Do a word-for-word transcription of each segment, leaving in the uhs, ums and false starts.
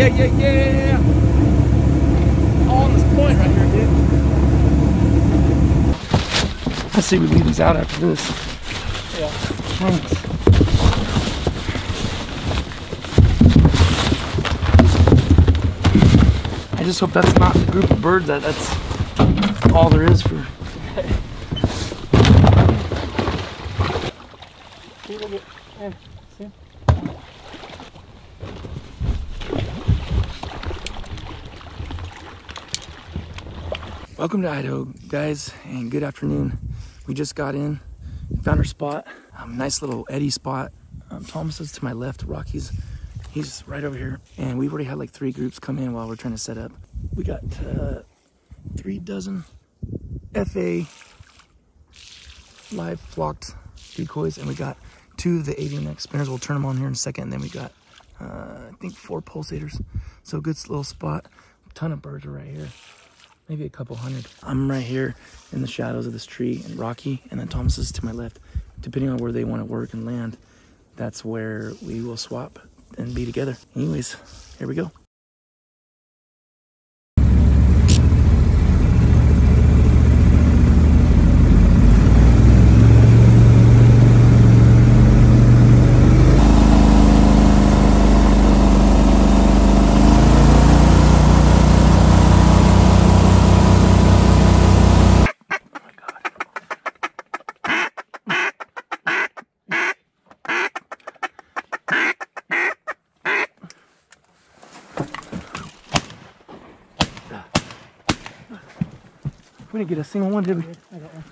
yeah, yeah, yeah. All on this point right here, dude. I see we leave these out after this. Yeah. Thanks. I just hope that's not the group of birds that that's all there is for. Yeah, see? Welcome to Idaho, guys, and good afternoon. We just got in, found our spot. Um, nice little eddy spot. Um, Thomas is to my left, Rocky's, he's right over here. And we've already had like three groups come in while we're trying to set up. We got uh, three dozen F A live flocked decoys, and we got two of the avian neck spinners. We'll turn them on here in a second. And then we got, uh, I think, four pulsators. So good little spot. A ton of birds are right here. Maybe a couple hundred. I'm right here in the shadows of this tree, and Rocky, and then Thomas is to my left. Depending on where they want to work and land, that's where we will swap and be together. Anyways, here we go. We didn't get a single one, did we? I got one.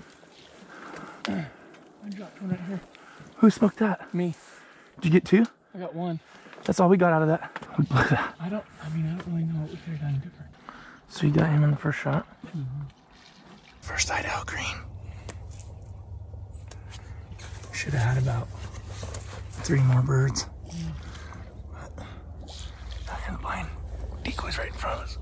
I dropped one right here. Who smoked that? Me. Did you get two? I got one. That's all we got out of that. I don't, I mean, I don't really know what we could have done different. So you got him in the first shot? Mm-hmm. First Idaho green. Should have had about three more birds. Yeah. But not in the blind. Decoys right in front of us.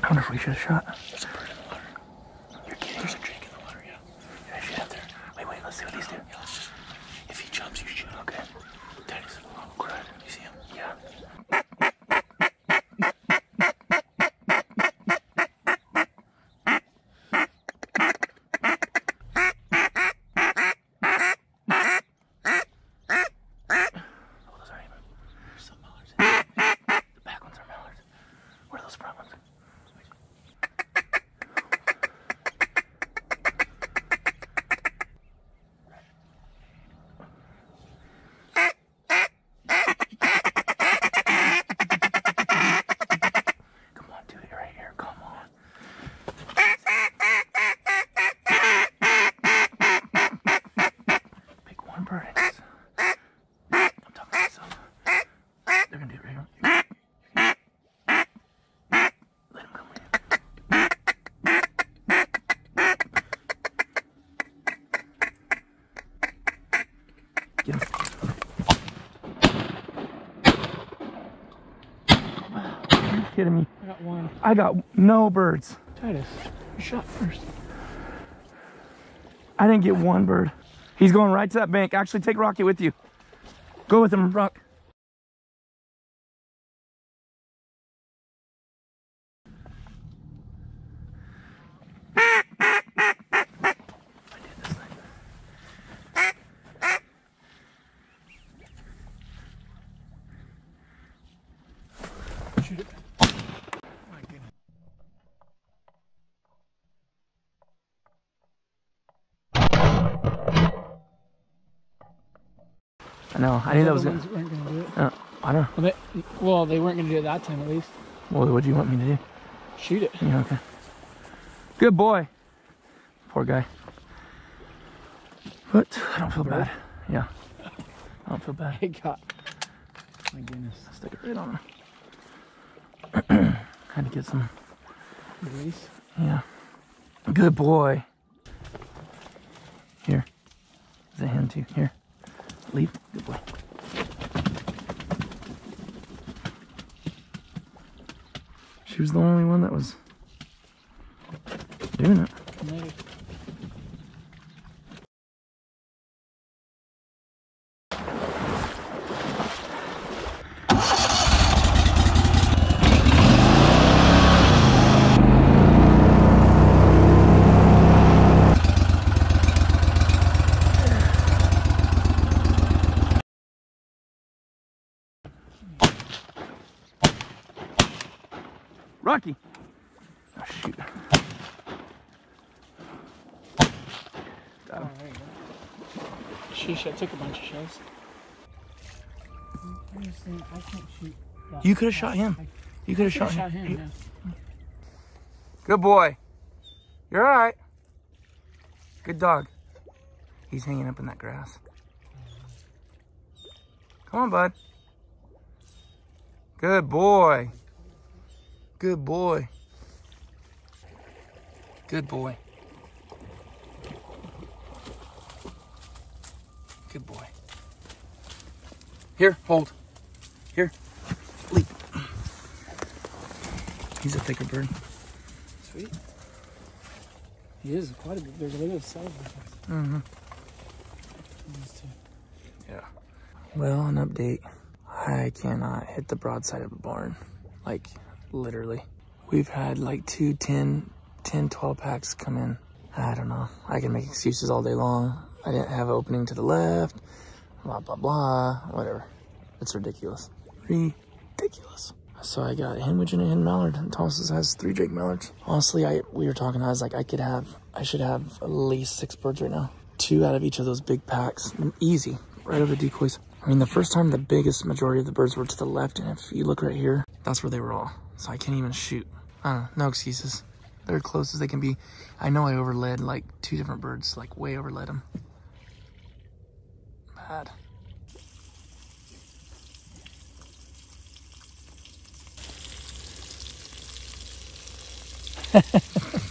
I wonder if we should have shot. There's a bird in the water. You're kidding. There's a drake in the water, yeah. Yeah, I should have there. Wait, wait, let's see what no, these do. Yeah, let's just, if he jumps, you shoot. Okay. That is a long crud. You see him? Yeah. Oh, those aren't even. There's some mallards in there. The back ones are mallards. Where are those front ones? Kidding me. I got one. I got no birds. Titus, you shot first. I didn't get one bird. He's going right to that bank. Actually, take Rocky with you. Go with him, Rock. Shoot it. No, I knew that was good. Uh, I don't know. Well they, well, they weren't going to do it that time, at least. Well, what do you want me to do? Shoot it. Yeah, okay. Good boy. Poor guy. But I don't feel Bird. bad. Yeah. I don't feel bad. He got. My goodness. I stuck it right on him. Had to get some release. Yeah. Good boy. Here. Is it him, too? Here. leave. Good boy. She was the only one that was doing it. Maybe. Rocky. Oh, shoot. Oh, there you go. Sheesh, I took a bunch of shots. I understand. I can't shoot. That. You could have shot him. You could have shot, shot him. him yeah. Good boy. You're all right. Good dog. He's hanging up in that grass. Come on, bud. Good boy. Good boy. Good boy. Good boy. Here, hold. Here, leap. He's a thicker bird. Sweet. He is quite a bit. There's a little cell. Mm-hmm. Yeah. Well, an update. I cannot hit the broadside of a barn. Like, literally. We've had like two ten, ten, twelve packs come in. I don't know. I can make excuses all day long. I didn't have an opening to the left, blah, blah, blah, whatever. It's ridiculous. Ridiculous. So I got Henwich and a hen mallard, and Thomas has three Drake mallards. Honestly, I we were talking, I was like, I could have, I should have at least six birds right now. Two out of each of those big packs, easy, right over decoys. I mean, the first time the biggest majority of the birds were to the left, and if you look right here, that's where they were all. So I can't even shoot. I don't know, no excuses. They're as close as they can be. I know I overled like two different birds, like way overled them. Bad.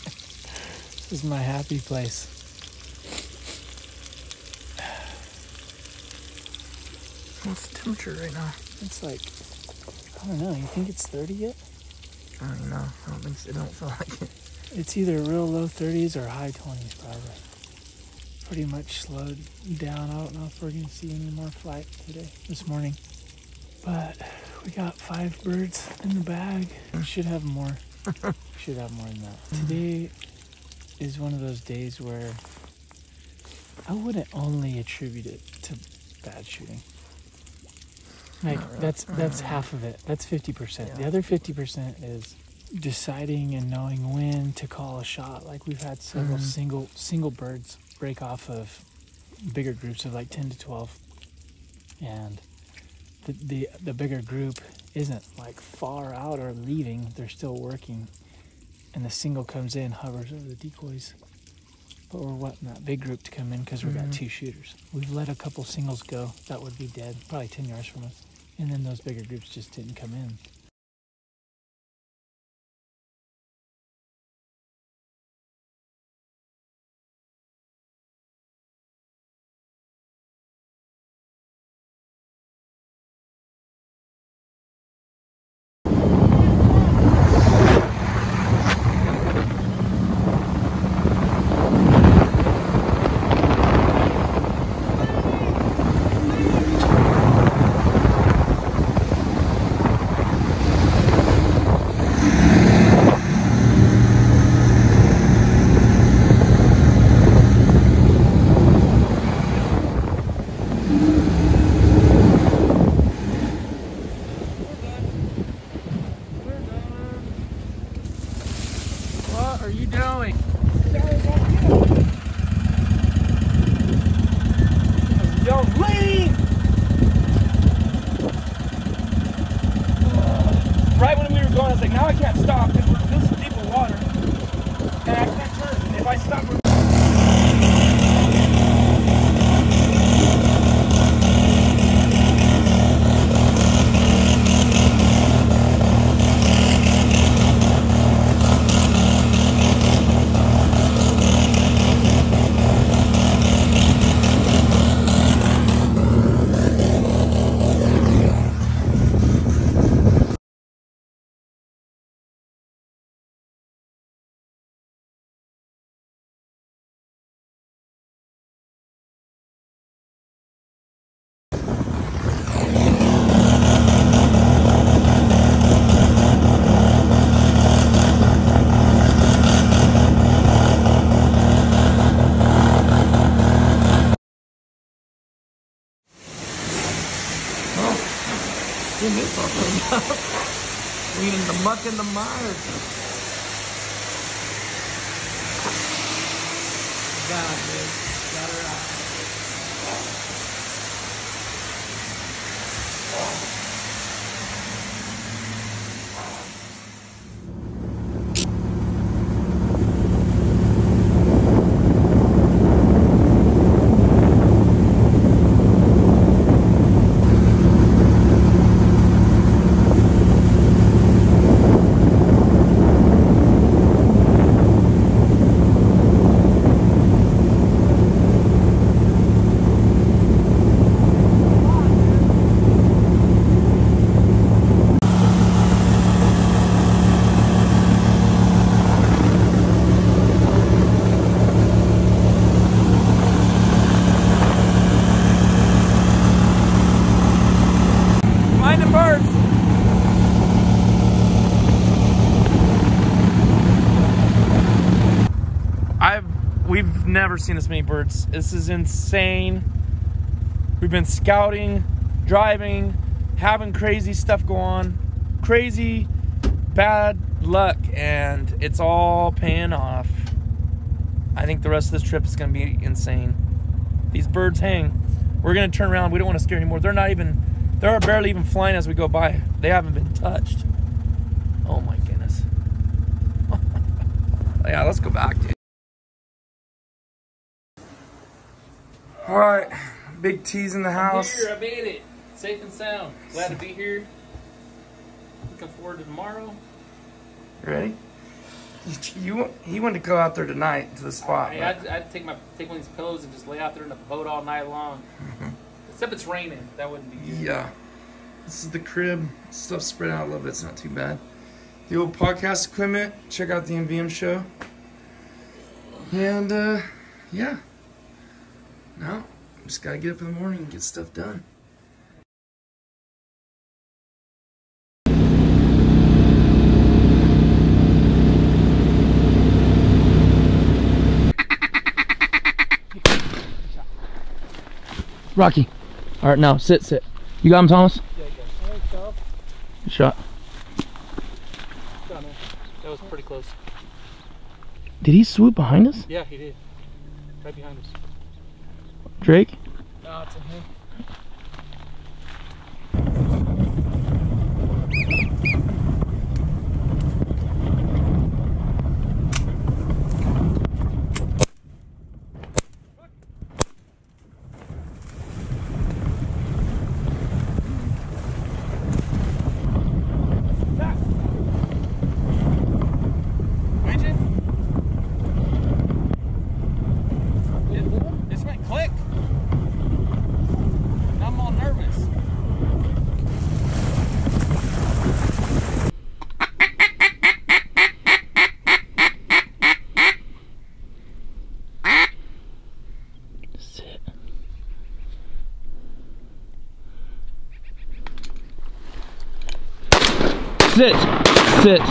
This is my happy place. What's the temperature right now? It's like, I don't know, you think it's thirty yet? I don't know. I don't think so. It don't feel like it. It's either real low thirties or high twenties, probably. Pretty much slowed down. I don't know if we're going to see any more flight today, this morning. But we got five birds in the bag. We should have more. We should have more than that. Today is one of those days where I wouldn't only attribute it to bad shooting. Like, really. that's that's mm-hmm. half of it. That's fifty percent. Yeah. The other fifty percent is deciding and knowing when to call a shot. Like, we've had several mm-hmm. single single birds break off of bigger groups of like ten to twelve. And the, the, the bigger group isn't like far out or leaving. They're still working. And the single comes in, hovers over the decoys. But we're wanting that big group to come in because we've mm-hmm. got two shooters. We've let a couple singles go that would be dead, probably ten yards from us. And then those bigger groups just didn't come in. this all cleaned up. Leaving the muck in the mud. God, dude. Got her out. We've never seen this many birds. This is insane. We've been scouting, driving, having crazy stuff go on, crazy bad luck, and it's all paying off. I think the rest of this trip is gonna be insane. These birds hang. We're gonna turn around. We don't want to scare anymore. They're not even, they're barely even flying as we go by. They haven't been touched. Oh my goodness. Yeah, let's go back, dude. All right, Big T's in the house. I'm here, I made it. Safe and sound. Glad to be here. Looking forward to tomorrow. You ready? You, he wanted to go out there tonight to the spot. I, I'd, I'd take my take one of these pillows and just lay out there in the boat all night long. Mm-hmm. Except it's raining. That wouldn't be good. Yeah. This is the crib. Stuff spread out a little bit. It's not too bad. The old podcast equipment. Check out the M V M show. And uh, yeah. No, just gotta get up in the morning and get stuff done. Rocky. All right, now sit, sit. You got him, Thomas? Yeah, you got him. Good shot. That was pretty close. Did he swoop behind us? Yeah, he did. Right behind us. Drake? No, it's in here. Sit, sit,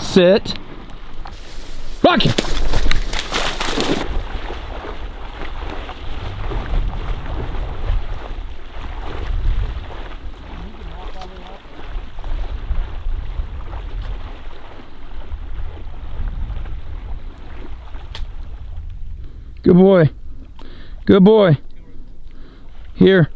sit. Rocky! Good boy. Good boy. Here.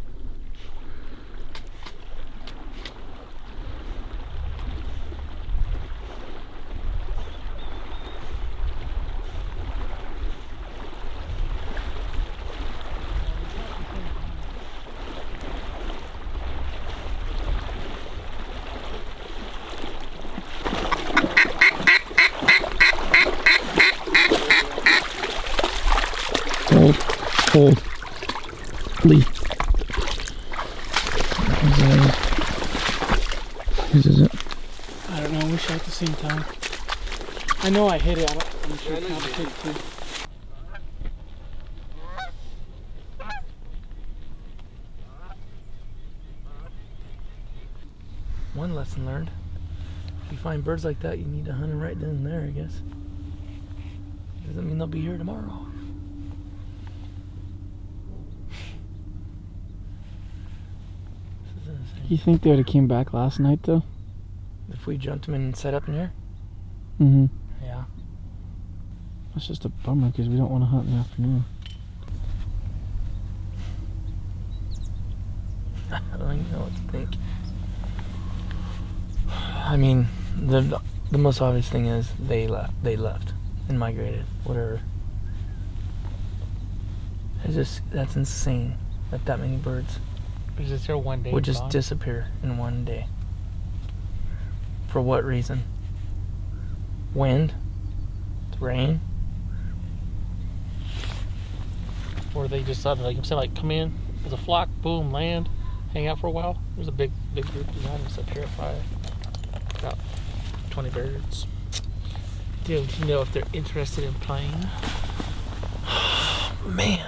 Hold. Please. This is it. I don't know, we shot at the same time. I know I hit it, I don't, I'm sure I probably hit it too. One lesson learned. If you find birds like that, you need to hunt them right then and there, I guess. Doesn't mean they'll be here tomorrow. You think they would have came back last night though? If we jumped them and set up in here? Mm-hmm. Yeah. That's just a bummer because we don't want to hunt in the afternoon. I don't even know what to think. I mean, the the most obvious thing is they left, they left and migrated, whatever. It's just, that's insane that that many birds is this here one day would just gone? disappear in one day. For what reason? Wind? Rain? Or they just thought, like you said, like come in, there's a flock, boom, land, hang out for a while. There's a big, big group behind us up here at five. About twenty birds. Do you know if they're interested in playing? Man.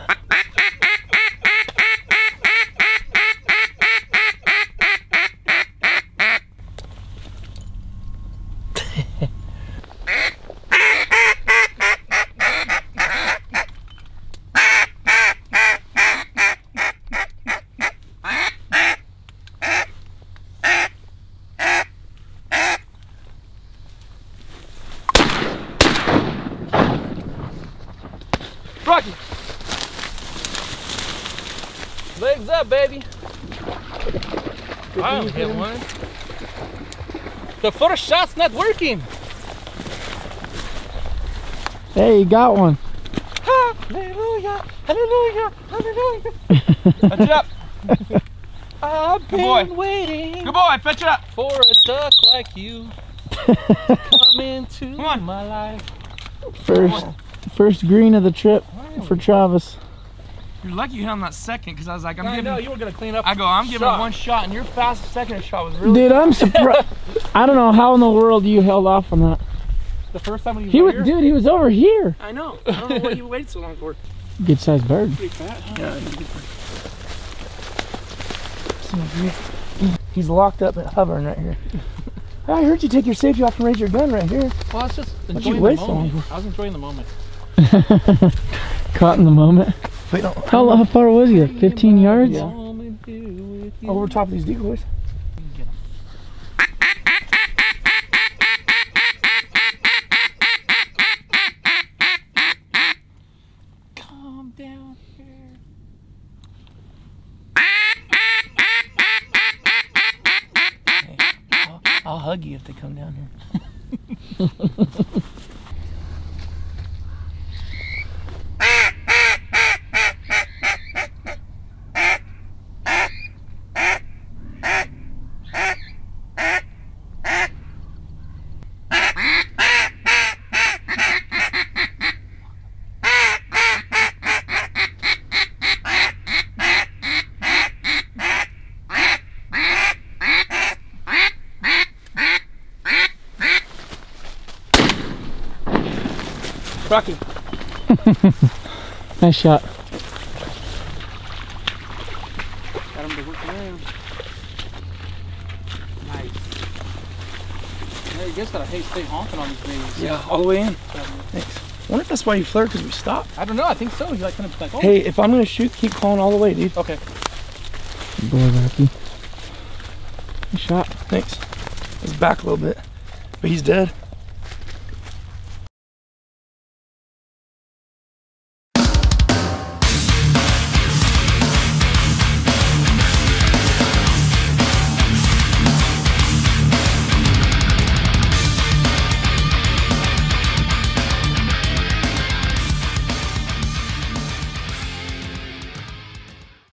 Rocky! Legs up, baby! I don't hit one. The first shot's not working! Hey, you got one. Hallelujah! Hallelujah! Hallelujah! Fetch it up! I've been Good waiting. Good boy, fetch it up! For a duck like you to come into come on. my life. First. First green of the trip for Travis. You're lucky you hit on that second, because I was like, I'm I giving. I know you were gonna clean up. I go, I'm shot. giving one shot, and your fast second shot was really. Dude, I'm surprised. I don't know how in the world you held off on that. The first time when you he were was, here, dude, he was over here. I know. I don't know what you waited so long for. Good sized bird. Pretty fat. Huh? Yeah, he's, good. he's locked up and hovering right here. I heard you take your safety off and raise your gun right here. Well, I was just enjoying the moment. I was enjoying the moment. Caught in the moment. Wait, no. How, how far was he? fifteen yards? Yeah. Over top of these decoys. Calm down here. Hey, I'll, I'll hug you if they come down here. Rocky. Nice shot. Got him to work around. Nice. Yeah, you guys gotta hey, stay honking on these things. Yeah, all the way in. Thanks. I wonder if that's why you flared, because we stopped. I don't know, I think so. You like kind of like, oh. Hey, if I'm gonna shoot, keep calling all the way, dude. Okay. Good boy, Rocky. Nice shot. Thanks. He's back a little bit. But he's dead.